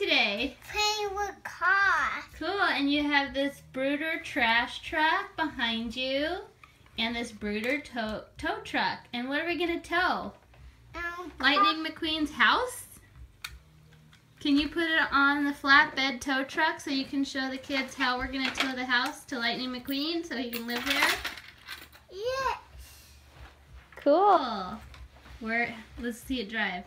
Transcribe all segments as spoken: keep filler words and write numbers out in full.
today? Playing with cars. Cool, and you have this Bruder trash truck behind you and this Bruder tow, tow truck. And what are we going to tow? Um, Lightning McQueen's house? Can you put it on the flatbed tow truck so you can show the kids how we're going to tow the house to Lightning McQueen so he can live there? Yes. Cool. Where? Let's see it drive.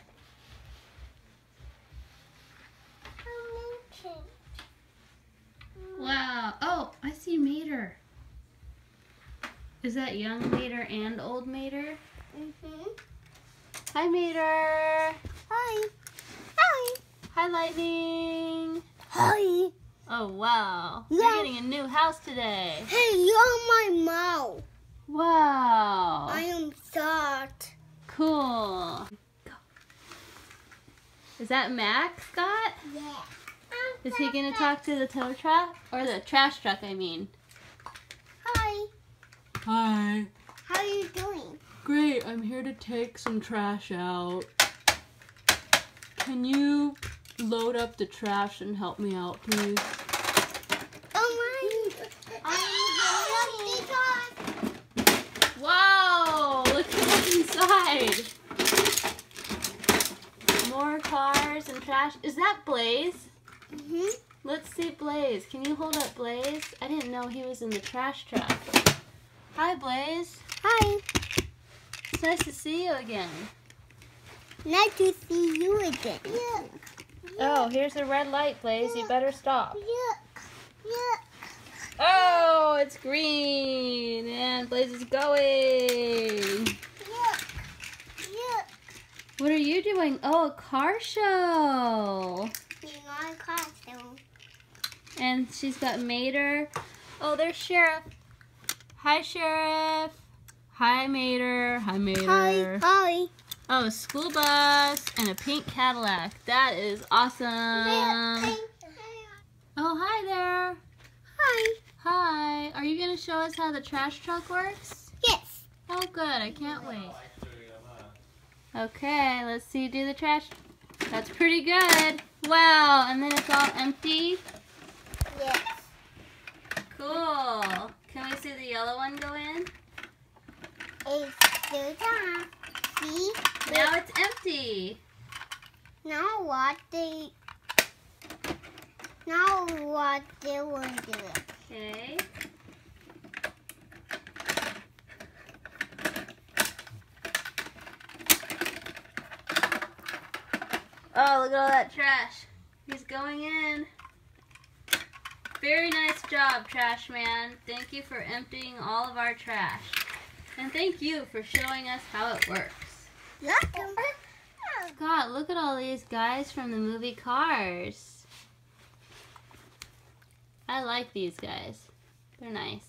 Wow. Oh, I see Mater. Is that young Mater and old Mater? Mm-hmm. Hi, Mater. Hi. Hi. Hi, Lightning. Hi. Oh, wow. Yes. You're getting a new house today. Hey, you're my mouth. Wow. I am Scott. Cool. Is that Mac Scott? Yeah. Is he going to talk to the tow truck? Or the trash truck, I mean. Hi. Hi. How are you doing? Great. I'm here to take some trash out. Can you load up the trash and help me out, please? Oh my. I need to load up the car. Whoa. Look at what's inside. More cars and trash. Is that Blaze? Mm-hmm. Let's see Blaze. Can you hold up Blaze? I didn't know he was in the trash truck. Hi, Blaze. Hi. It's nice to see you again. Nice to see you again. Look. Look. Oh, here's a red light, Blaze. Look. You better stop. Look. Look. Oh, it's green. And Blaze is going. Look. Look. What are you doing? Oh, a car show. And she's got Mater. Oh, there's Sheriff. Hi, Sheriff. Hi, Mater. Hi, Mater. Hi, hi. Oh, a school bus and a pink Cadillac. That is awesome. Hi. Oh, hi there. Hi. Hi. Are you going to show us how the trash truck works? Yes. Oh, good. I can't wait. Okay, let's see you do the trash. That's pretty good. Wow, and then it's all empty? Yes. Cool. Can we see the yellow one go in? It's still down. See? Now it's empty. Now what they... Now what they will do. Okay. Oh, look at all that trash. He's going in. Very nice job, trash man. Thank you for emptying all of our trash. And thank you for showing us how it works. God, look at all these guys from the movie Cars. I like these guys. They're nice.